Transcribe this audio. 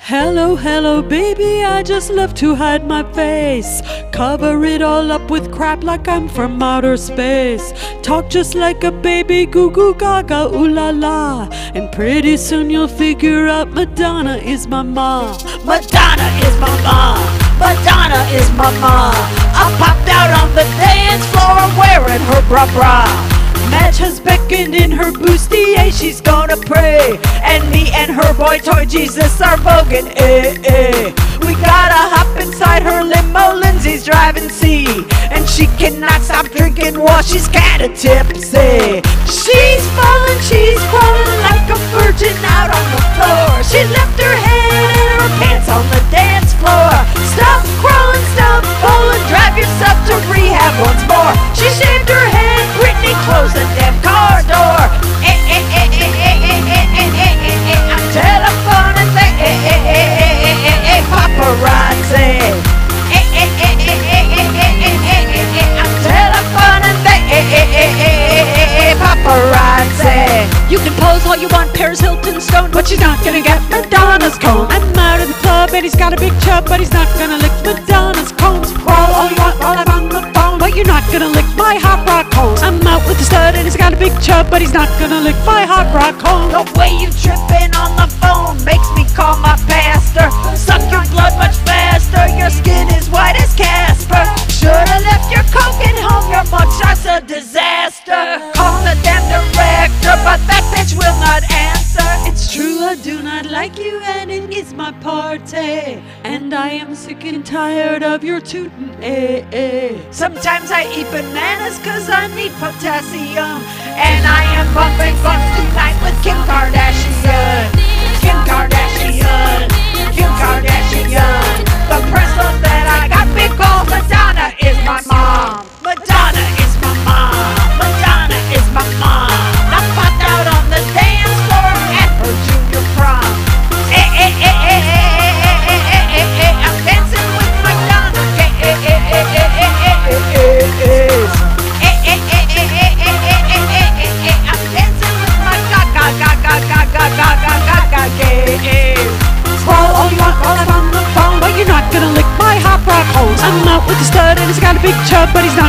Hello, hello, baby, I just love to hide my face. Cover it all up with crap like I'm from outer space. Talk just like a baby, goo goo gaga, ooh la la. And pretty soon you'll figure out Madonna is my ma. Madonna is my ma, Madonna is my ma. I popped out on the dance floor wearing her bra. Match has beckoned in her bustier, she's gonna pray. And me and her boy toy Jesus are voguing, eh, eh. We gotta hop inside her limo, Lindsay's driving C. And she cannot stop drinking while she's kinda tipsy. She's falling like a virgin out on the floor. She left her head and her pants on the dance floor. Stop crawling, stop falling, drive yourself to rehab once more. She shaved her head, close the damn car door. I'm telephoning, paparazzi. I'm telephoning, paparazzi. You can pose all you want, Paris Hilton stoned, but she's not gonna get Madonna's comb. I'm out of the club and he's got a big chub, but he's not gonna lick Madonna's combs. Crawl all you want while I'm on the phone, but you're not gonna lick my hot rock home. I'm out with the stud and he's got a big chub, but he's not gonna lick my hot rock home. The way you tripping on the phone makes me call my pastor. Suck your blood much faster, your skin is white as Casper. Should've left your coke at home, your mugshot's a disaster. Call the damn director, but that bitch will not answer. It's true, I do not like you and it is my party. And I am sick and tired of your tootin', eh, eh. Sometimes I eat bananas cause I need potassium. And I am bumping bumps tonight with Kim Kardashian. Kim Kardashian, Kim Kardashian. The press love that I got because Madonna is my mom. Madonna is my mom, Madonna is my mom. I popped out on the dance floor at her junior prom. Eh, eh, eh, eh, eh, eh, eh, eh, eh. I'm dancing with Madonna. Eh, eh, eh, eh, eh, eh, eh, eh, eh. But he's not